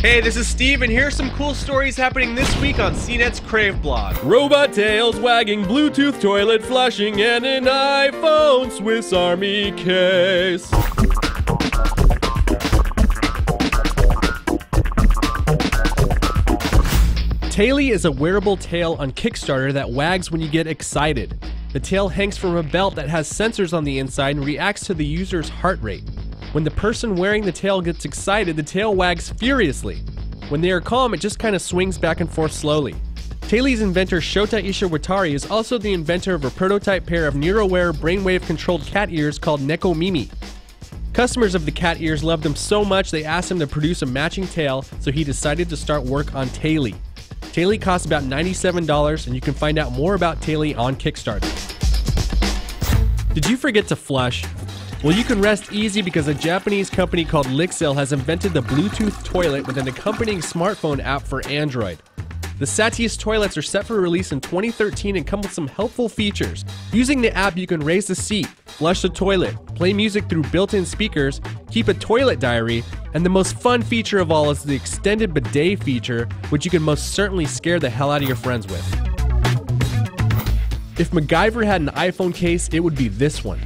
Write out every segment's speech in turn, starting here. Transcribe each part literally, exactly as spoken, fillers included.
Hey, this is Steve, and here's some cool stories happening this week on C NET's Crave blog. Robot tails wagging, Bluetooth toilet flushing, and an iPhone Swiss Army case. Tailly is a wearable tail on Kickstarter that wags when you get excited. The tail hangs from a belt that has sensors on the inside and reacts to the user's heart rate. When the person wearing the tail gets excited, the tail wags furiously. When they are calm, it just kind of swings back and forth slowly. Tailly's inventor Shota Ishiwatari is also the inventor of a prototype pair of NeuroWare brainwave-controlled cat ears called Nekomimi. Customers of the cat ears loved them so much they asked him to produce a matching tail, so he decided to start work on Tailly. Tailly costs about ninety-seven dollars, and you can find out more about Tailly on Kickstarter. Did you forget to flush? Well, you can rest easy because a Japanese company called Lixil has invented the Bluetooth toilet with an accompanying smartphone app for Android. The Satis toilets are set for release in twenty thirteen and come with some helpful features. Using the app, you can raise the seat, flush the toilet, play music through built-in speakers, keep a toilet diary, and the most fun feature of all is the extended bidet feature, which you can most certainly scare the hell out of your friends with. If MacGyver had an iPhone case, it would be this one.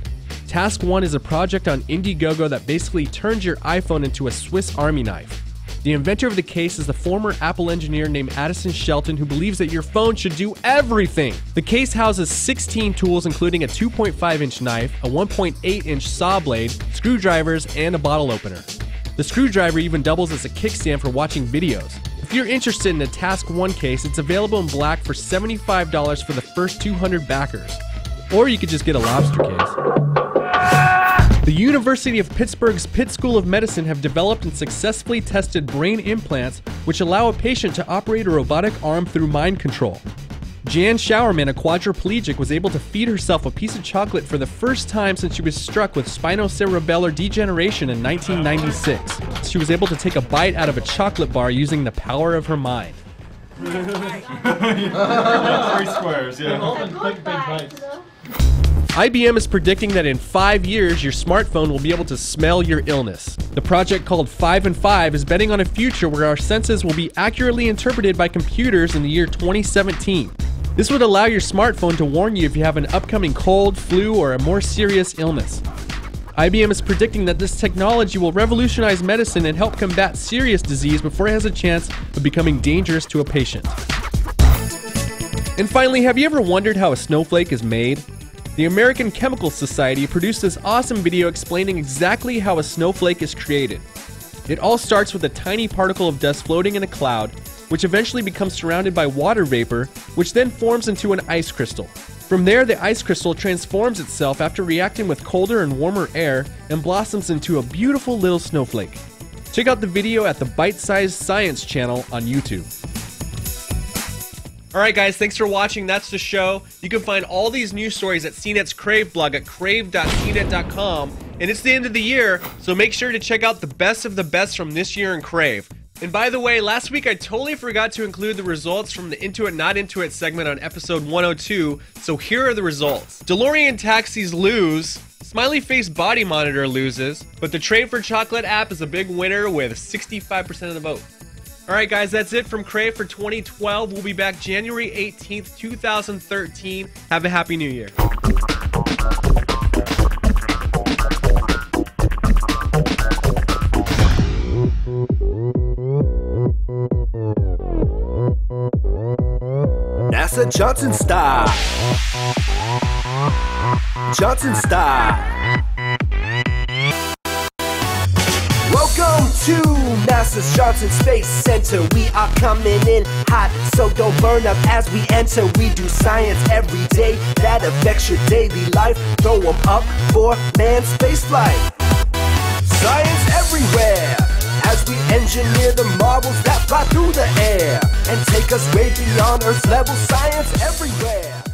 Task one is a project on Indiegogo that basically turns your iPhone into a Swiss Army knife. The inventor of the case is the former Apple engineer named Addison Shelton, who believes that your phone should do everything. The case houses sixteen tools, including a two point five inch knife, a one point eight inch saw blade, screwdrivers, and a bottle opener. The screwdriver even doubles as a kickstand for watching videos. If you're interested in a Task one case, it's available in black for seventy-five dollars for the first two hundred backers. Or you could just get a lobster case. The University of Pittsburgh's Pitt School of Medicine have developed and successfully tested brain implants which allow a patient to operate a robotic arm through mind control. Jan Showerman, a quadriplegic, was able to feed herself a piece of chocolate for the first time since she was struck with spinocerebellar degeneration in nineteen ninety-six. She was able to take a bite out of a chocolate bar using the power of her mind. Three squares, yeah. I B M is predicting that in five years, your smartphone will be able to smell your illness. The project called Five and Five is betting on a future where our senses will be accurately interpreted by computers in the year twenty seventeen. This would allow your smartphone to warn you if you have an upcoming cold, flu, or a more serious illness. I B M is predicting that this technology will revolutionize medicine and help combat serious disease before it has a chance of becoming dangerous to a patient. And finally, have you ever wondered how a snowflake is made? The American Chemical Society produced this awesome video explaining exactly how a snowflake is created. It all starts with a tiny particle of dust floating in a cloud, which eventually becomes surrounded by water vapor, which then forms into an ice crystal. From there, the ice crystal transforms itself after reacting with colder and warmer air and blossoms into a beautiful little snowflake. Check out the video at the Bite-Size Science channel on YouTube. Alright guys, thanks for watching. That's the show. You can find all these news stories at C NET's Crave blog at crave dot c net dot com. And it's the end of the year, so make sure to check out the best of the best from this year in Crave. And by the way, last week I totally forgot to include the results from the Into It Not Into It segment on episode one oh two, so here are the results. DeLorean taxis lose, Smiley Face Body Monitor loses, but the Trade for Chocolate app is a big winner with sixty-five percent of the vote. Alright guys, that's it from Crave for twenty twelve. We'll be back January eighteenth, two thousand thirteen. Have a happy new year. NASA Johnson Star. Johnson Star. Welcome to NASA's Johnson Space Center. We are coming in hot, so don't burn up as we enter. We do science every day that affects your daily life. Throw them up for manned spaceflight. Science everywhere as we engineer the marvels that fly through the air and take us way beyond Earth's level. Science everywhere.